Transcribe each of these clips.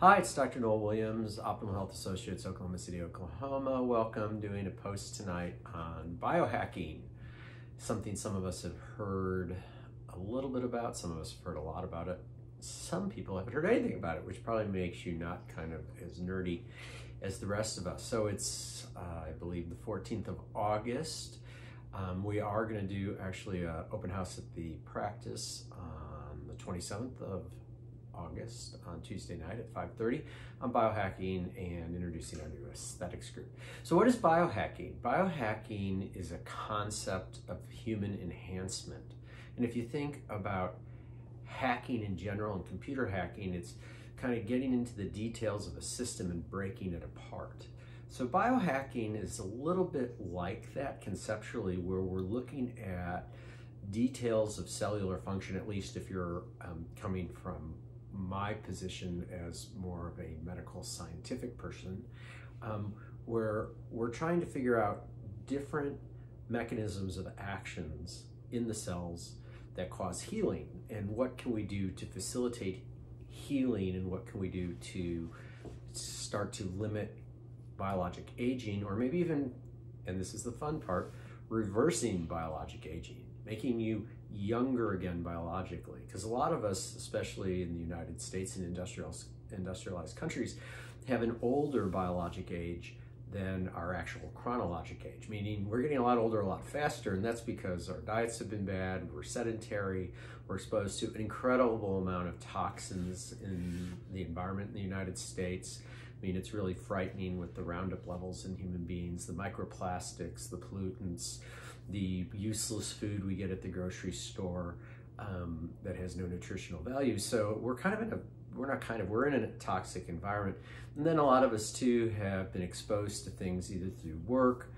Hi, it's Dr. Noel Williams, Optimal Health Associates, Oklahoma City, Oklahoma. Welcome. Doing a post tonight on biohacking, something some of us have heard a little bit about, some of us have heard a lot about it. Some people haven't heard anything about it, which probably makes you not kind of as nerdy as the rest of us. So it's, I believe, the 14th of August. We are going to do actually an open house at the practice on the 27th of August on Tuesday night at 5:30 on biohacking and introducing our new aesthetics group. So what is biohacking? Biohacking is a concept of human enhancement. And if you think about hacking in general and computer hacking, it's kind of getting into the details of a system and breaking it apart. So biohacking is a little bit like that conceptually, where we're looking at details of cellular function, at least if you're coming from my position as more of a medical scientific person, where we're trying to figure out different mechanisms of actions in the cells that cause healing, and what can we do to facilitate healing, and what can we do to start to limit biologic aging, or maybe even, and this is the fun part, reversing biologic aging, making you younger again biologically. Because a lot of us, especially in the United States and industrialized countries, have an older biologic age than our actual chronologic age, meaning we're getting a lot older a lot faster, and that's because our diets have been bad, we're sedentary, we're exposed to an incredible amount of toxins in the environment in the United States. I mean, it's really frightening with the Roundup levels in human beings, the microplastics, the pollutants, the useless food we get at the grocery store that has no nutritional value. So we're kind of in a, we're in a toxic environment. And then a lot of us too have been exposed to things either through work,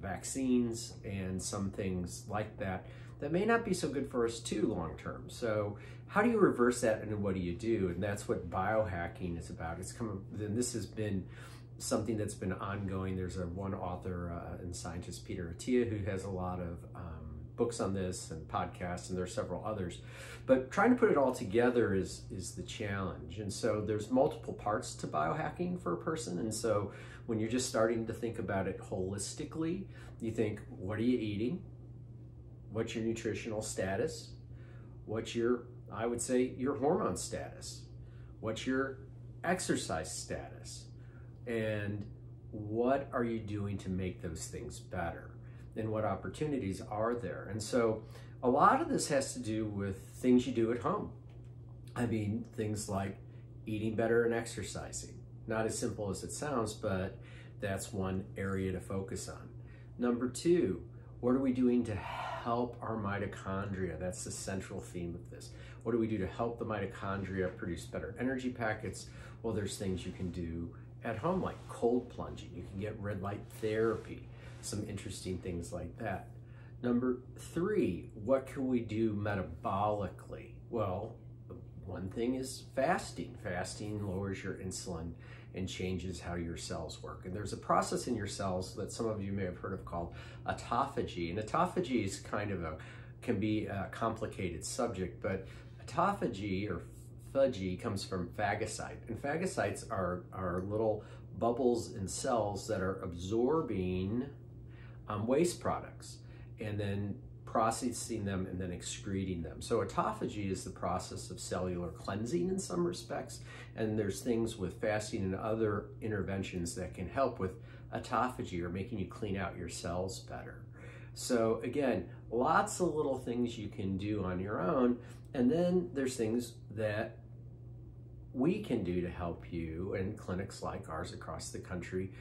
vaccines, and some things like that that may not be so good for us too long term. So how do you reverse that, and what do you do? And that's what biohacking is about. It's come, then this has been something that's been ongoing. There's a one author and scientist, Peter Attia, who has a lot of books on this and podcasts, and there are several others. But trying to put it all together is the challenge. And so there's multiple parts to biohacking for a person. And so when you're just starting to think about it holistically, you think, what are you eating? What's your nutritional status? What's your, I would say, your hormone status? What's your exercise status? And what are you doing to make those things better? And what opportunities are there? And so a lot of this has to do with things you do at home. I mean, things like eating better and exercising. Not as simple as it sounds, but that's one area to focus on. Number two, what are we doing to help our mitochondria? That's the central theme of this. What do we do to help the mitochondria produce better energy packets? Well, there's things you can do at home, like cold plunging. You can get red light therapy, some interesting things like that. Number three, what can we do metabolically? Well, one thing is fasting. Fasting lowers your insulin and changes how your cells work. And there's a process in your cells that some of you may have heard of called autophagy. And autophagy is kind of a, can be a complicated subject, but autophagy or phagy comes from phagocyte. And phagocytes are little bubbles in cells that are absorbing waste products and then processing them and then excreting them. So autophagy is the process of cellular cleansing in some respects, and there's things with fasting and other interventions that can help with autophagy or making you clean out your cells better. So again, lots of little things you can do on your own, and then there's things that we can do to help you, and clinics like ours across the country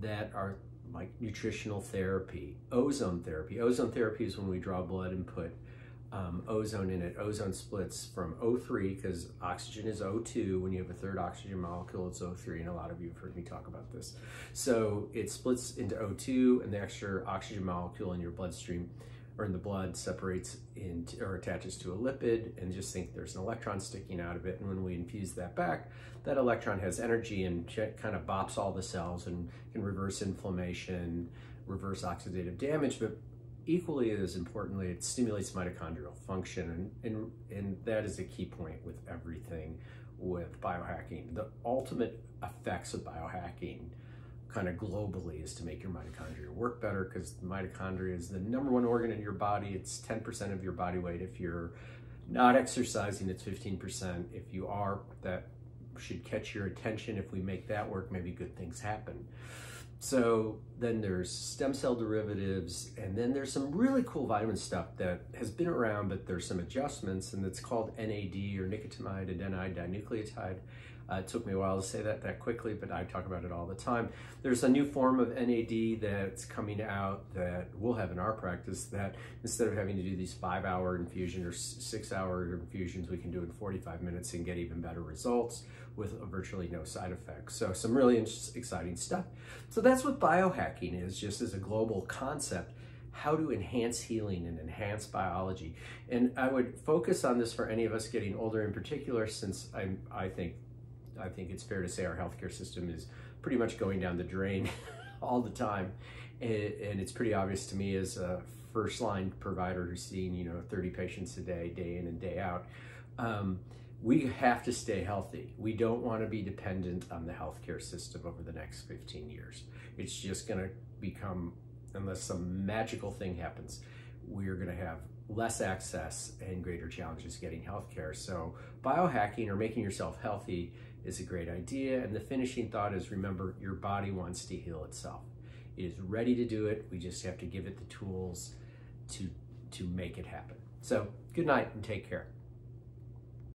that are like nutritional therapy, ozone therapy. Ozone therapy is when we draw blood and put ozone in it. Ozone splits from O3, because oxygen is O2. When you have a third oxygen molecule, it's O3, and a lot of you have heard me talk about this. So it splits into O2, and the extra oxygen molecule in your bloodstream or in the blood separates into, or attaches to a lipid, and just think there's an electron sticking out of it. And when we infuse that back, that electron has energy and kind of bops all the cells and can reverse inflammation, reverse oxidative damage. But equally as importantly, it stimulates mitochondrial function. And that is a key point with everything with biohacking. The ultimate effects of biohacking kind of globally is to make your mitochondria work better, because the mitochondria is the number one organ in your body. It's 10% of your body weight. If you're not exercising, it's 15%. If you are, that should catch your attention. If we make that work, maybe good things happen. So then there's stem cell derivatives, and then there's some really cool vitamin stuff that has been around, but there's some adjustments, and it's called NAD, or nicotinamide adenine dinucleotide. It took me a while to say that quickly, but I talk about it all the time. There's a new form of NAD that's coming out that we'll have in our practice, that instead of having to do these 5-hour infusion or 6-hour infusions, we can do in 45 minutes and get even better results with virtually no side effects. So some really exciting stuff. So that's what biohacking is, just as a global concept, how to enhance healing and enhance biology. And I would focus on this for any of us getting older in particular, since I think it's fair to say our healthcare system is pretty much going down the drain all the time. And it's pretty obvious to me as a first-line provider who's seeing, 30 patients a day, day in and day out. We have to stay healthy. We don't want to be dependent on the healthcare system over the next 15 years. It's just going to become, unless some magical thing happens, we're going to have less access and greater challenges getting healthcare. So biohacking, or making yourself healthy, is a great idea. And the finishing thought is, remember, your body wants to heal itself. It is ready to do it. We just have to give it the tools to make it happen. So good night and take care.